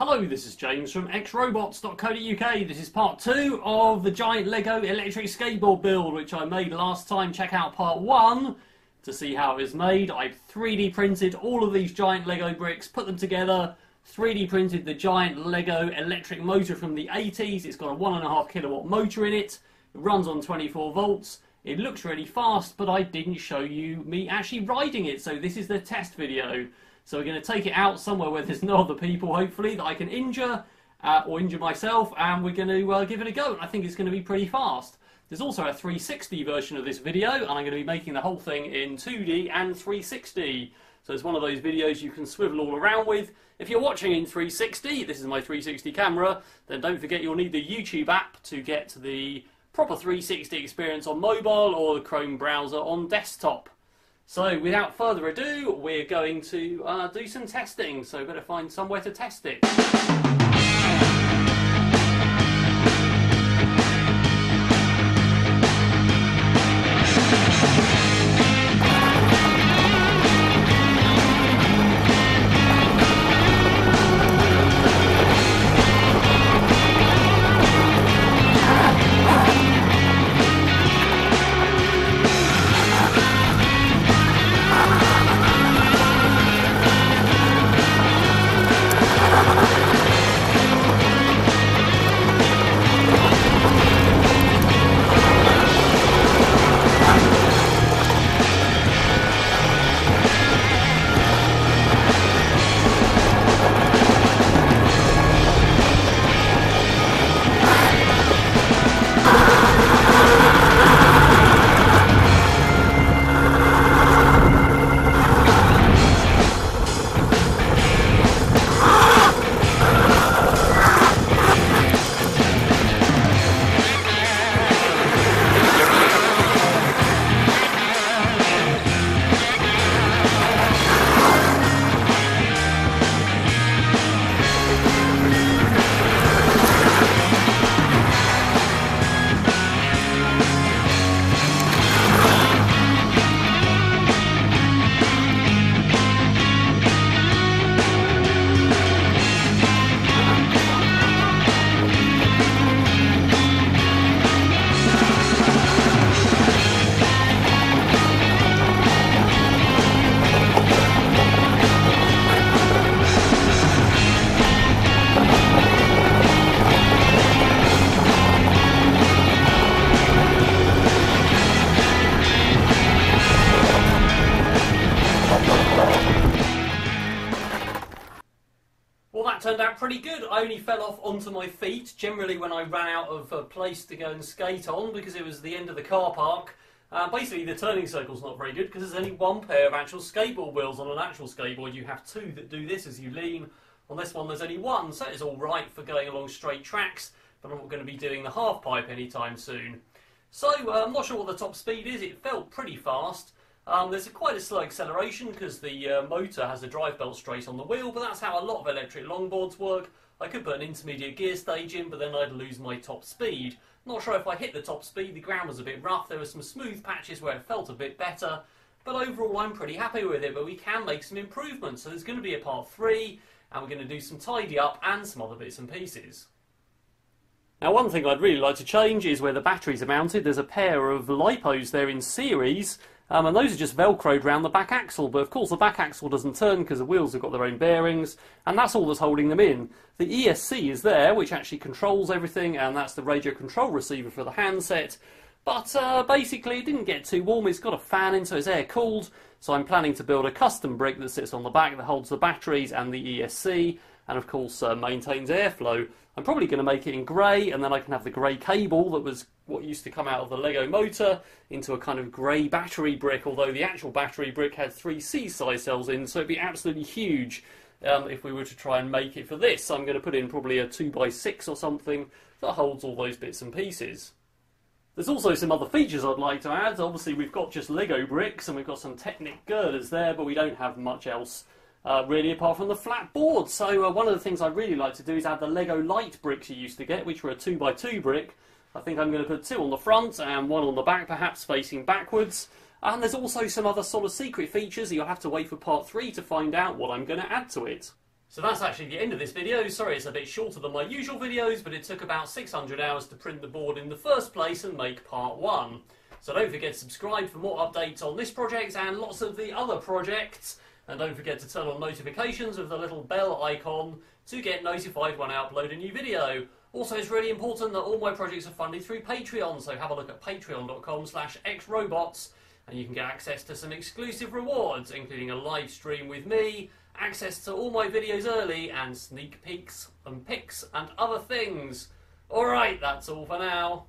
Hello, this is James from xrobots.co.uk. This is part two of the giant LEGO electric skateboard build, which I made last time. Check out part one to see how it is made. I 3D printed all of these giant LEGO bricks, put them together, 3D printed the giant LEGO electric motor from the 80s. It's got a 1.5 kilowatt motor in it. It runs on 24 volts. It looks really fast, but I didn't show you me actually riding it. So this is the test video. So we're going to take it out somewhere where there's no other people, hopefully, that I can injure or injure myself, and we're going to give it a go. I think it's going to be pretty fast. There's also a 360 version of this video, and I'm going to be making the whole thing in 2D and 360. So it's one of those videos you can swivel all around with. If you're watching in 360, this is my 360 camera, then don't forget you'll need the YouTube app to get the proper 360 experience on mobile or the Chrome browser on desktop. So without further ado, we're going to do some testing, so better find somewhere to test it. Turned out pretty good. I only fell off onto my feet generally when I ran out of a place to go and skate on, because it was the end of the car park. Basically the turning circle's not very good because there's only one pair of actual skateboard wheels. On an actual skateboard you have two that do this as you lean. On this one there's only one, so it's all right for going along straight tracks, but I'm not going to be doing the half pipe anytime soon. So I'm not sure what the top speed is. It felt pretty fast. There's quite a slow acceleration because the motor has a drive belt straight on the wheel, but that's how a lot of electric longboards work. I could put an intermediate gear stage in, but then I'd lose my top speed. Not sure if I hit the top speed. The ground was a bit rough. There were some smooth patches where it felt a bit better, but overall I'm pretty happy with it, but we can make some improvements. So there's going to be a part three, and we're going to do some tidy up and some other bits and pieces. Now, one thing I'd really like to change is where the batteries are mounted. There's a pair of LiPos there in series, and those are just velcroed round the back axle, but of course the back axle doesn't turn because the wheels have got their own bearings, and that's all that's holding them in. The ESC is there, which actually controls everything, and that's the radio control receiver for the handset, but basically it didn't get too warm. It's got a fan in, so it's air cooled, so I'm planning to build a custom brick that sits on the back that holds the batteries and the ESC, and of course maintains airflow. I'm probably going to make it in grey, and then I can have the grey cable that was what used to come out of the Lego motor into a kind of grey battery brick, although the actual battery brick had 3C size cells in, so it'd be absolutely huge if we were to try and make it for this. So I'm going to put in probably a 2x6 or something that holds all those bits and pieces. There's also some other features I'd like to add. Obviously we've got just Lego bricks and we've got some Technic girders there, but we don't have much else really apart from the flat board. So one of the things I'd really like to do is add the Lego light bricks you used to get, which were a 2x2 brick. I think I'm going to put two on the front and one on the back, perhaps facing backwards. And there's also some other sort of secret features that you'll have to wait for part three to find out what I'm going to add to it. So that's actually the end of this video. Sorry it's a bit shorter than my usual videos, but it took about 600 hours to print the board in the first place and make part one. So don't forget to subscribe for more updates on this project and lots of the other projects. And don't forget to turn on notifications with the little bell icon to get notified when I upload a new video. Also, it's really important that all my projects are funded through Patreon, so have a look at patreon.com/xrobots and you can get access to some exclusive rewards, including a live stream with me, access to all my videos early, and sneak peeks and pics and other things. Alright, that's all for now.